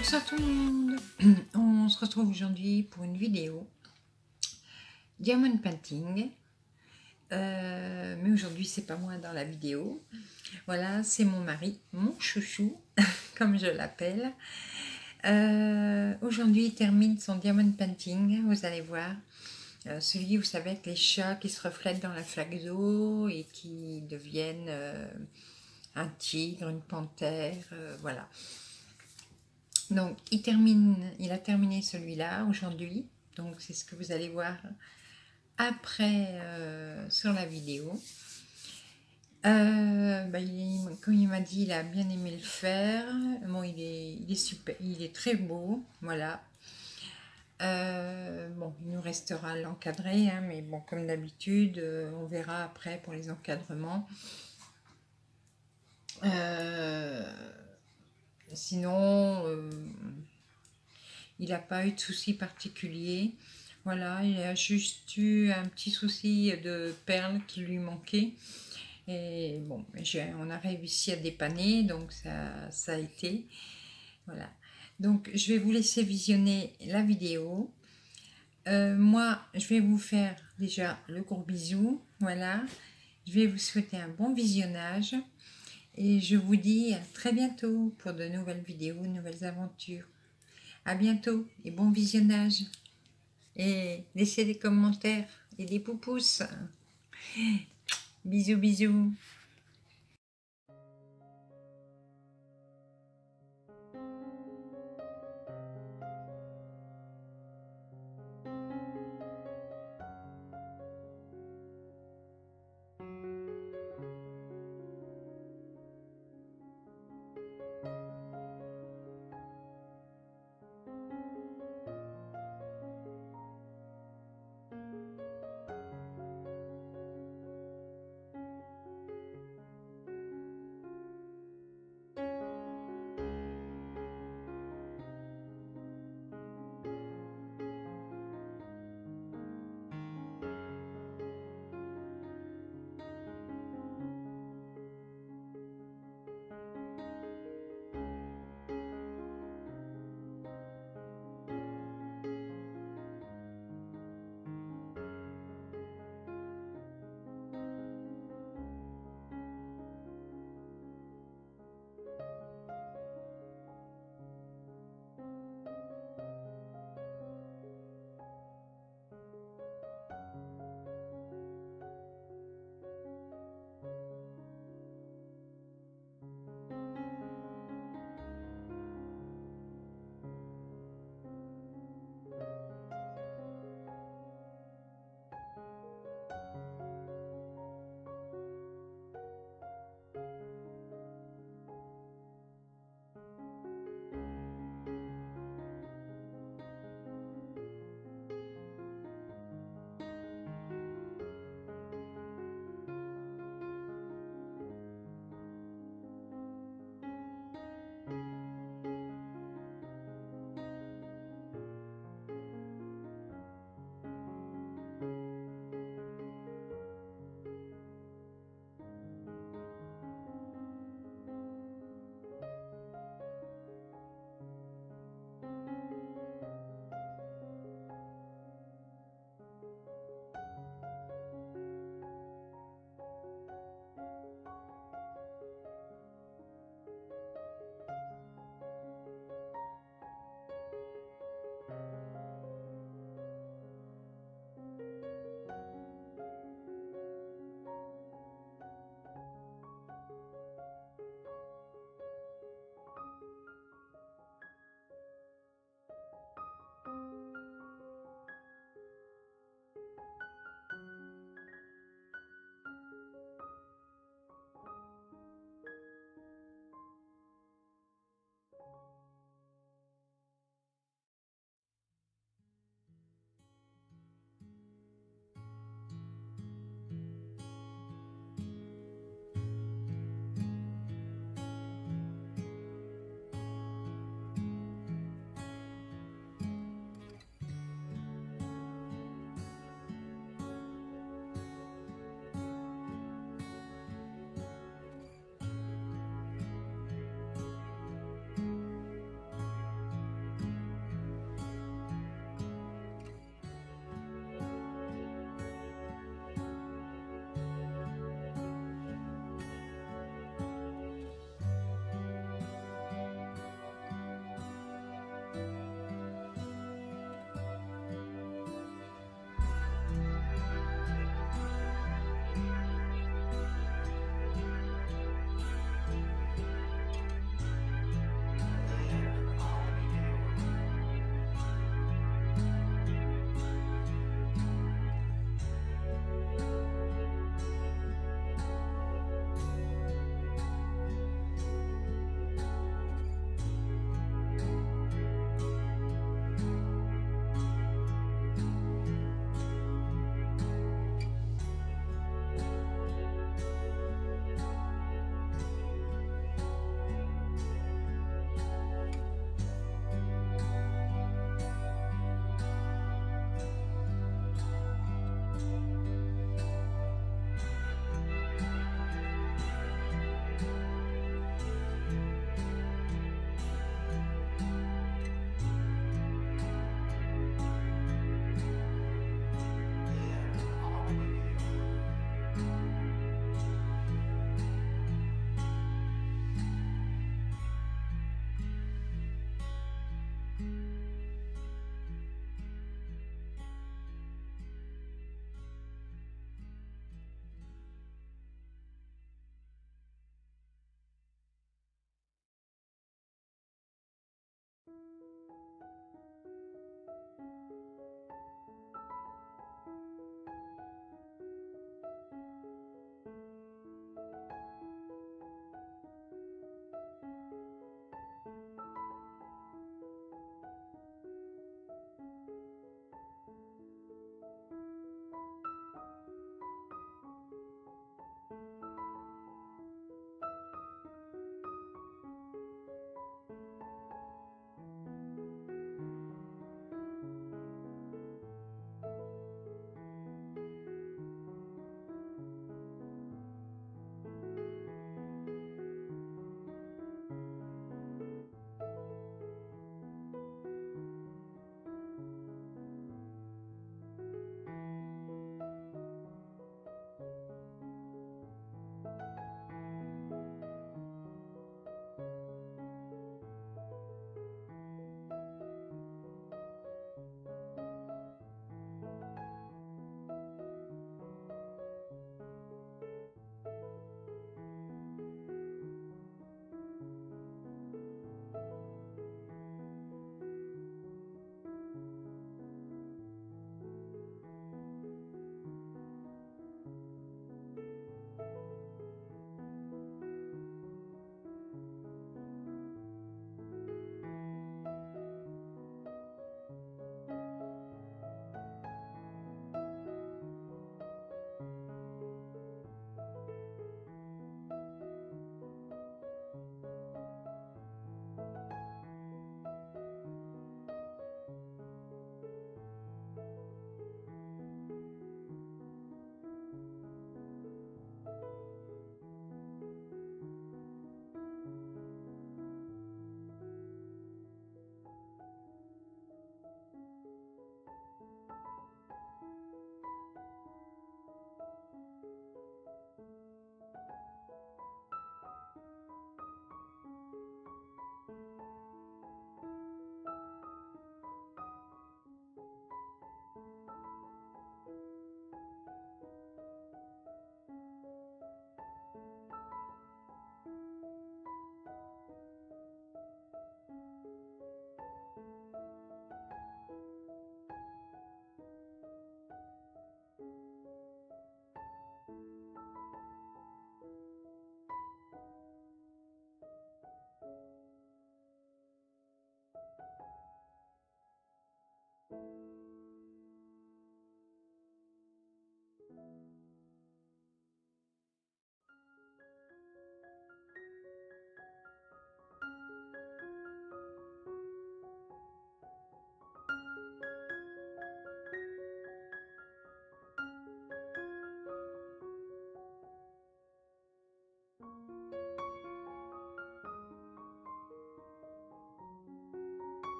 Bonsoir tout le monde, on se retrouve aujourd'hui pour une vidéo Diamond Painting, mais aujourd'hui c'est pas moi dans la vidéo, voilà, c'est mon mari, mon chouchou, comme je l'appelle. Aujourd'hui il termine son Diamond Painting, vous allez voir, celui, vous savez, avec les chats qui se reflètent dans la flaque d'eau et qui deviennent un tigre, une panthère, voilà. Donc, il a terminé celui-là aujourd'hui. Donc, c'est ce que vous allez voir après sur la vidéo. Comme il m'a dit, il a bien aimé le faire. Bon, il est super, il est très beau. Voilà. Bon, il nous restera l'encadrer, hein, mais bon, comme d'habitude, on verra après pour les encadrements. Sinon, il n'a pas eu de souci particulier. Voilà, il a juste eu un petit souci de perles qui lui manquait. Et bon, on a réussi à dépanner, donc ça a été. Voilà. Donc, je vais vous laisser visionner la vidéo. Moi, je vais vous faire déjà le gros bisou. Voilà. Je vais vous souhaiter un bon visionnage. Et je vous dis à très bientôt pour de nouvelles vidéos, de nouvelles aventures. À bientôt et bon visionnage. Et laissez des commentaires et des pouces. Bisous, bisous.